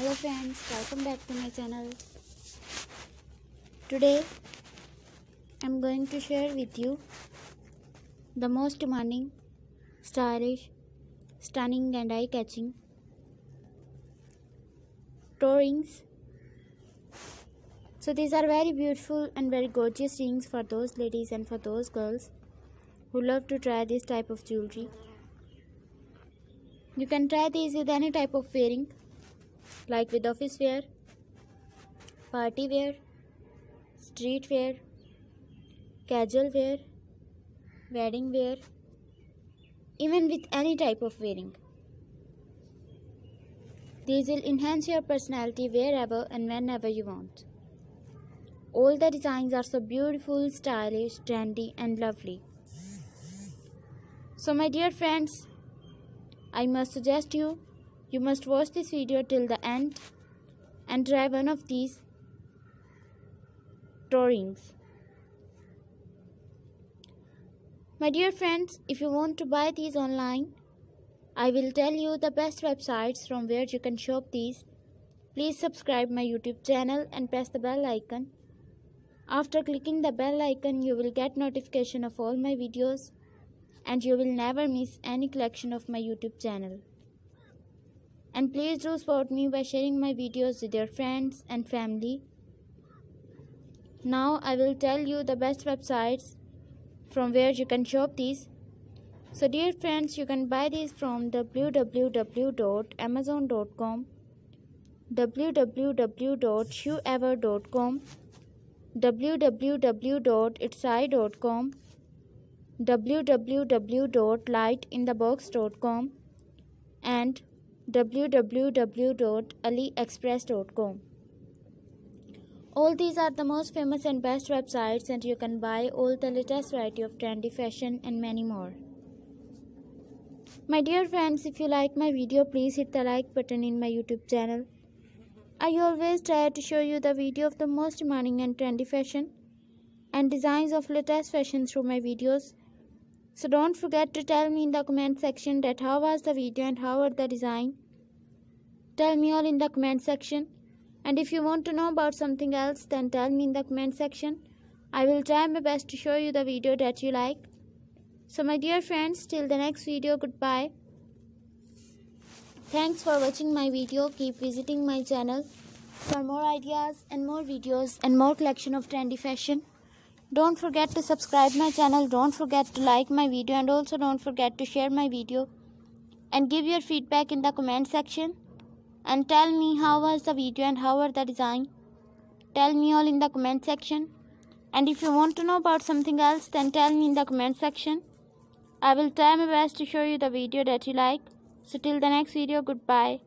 Hello friends, welcome back to my channel. Today I'm going to share with you the most demanding, stylish, stunning and eye-catching toe rings. So these are very beautiful and very gorgeous rings for those ladies and for those girls who love to try this type of jewelry. You can try these with any type of wearing, like with office wear, party wear, street wear, casual wear, wedding wear, even with any type of wearing. These will enhance your personality wherever and whenever you want. All the designs are so beautiful, stylish, trendy and lovely. So my dear friends, I must suggest you must watch this video till the end and try one of these toe rings. My dear friends, if you want to buy these online, I will tell you the best websites from where you can shop these. Please subscribe my YouTube channel and press the bell icon. After clicking the bell icon, you will get notification of all my videos and you will never miss any collection of my YouTube channel. And please do support me by sharing my videos with your friends and family. Now I will tell you the best websites from where you can shop these. So dear friends, you can buy these from www.amazon.com, www.shoever.com, www.itsai.com, www.lightinthebox.com and www.aliexpress.com. All these are the most famous and best websites, and you can buy all the latest variety of trendy fashion and many more. My dear friends, if you like my video, please hit the like button in my YouTube channel. I always try to show you the video of the most demanding and trendy fashion and designs of latest fashion through my videos. So don't forget to tell me in the comment section that how was the video and how were the design. Tell me all in the comment section. And if you want to know about something else, then tell me in the comment section. I will try my best to show you the video that you like. So my dear friends, till the next video, goodbye. Thanks for watching my video. Keep visiting my channel for more ideas and more videos and more collection of trendy fashion. Don't forget to subscribe my channel, don't forget to like my video, and also don't forget to share my video and give your feedback in the comment section and tell me how was the video and how were the design. Tell me all in the comment section. And if you want to know about something else, then tell me in the comment section. I will try my best to show you the video that you like. So till the next video, goodbye.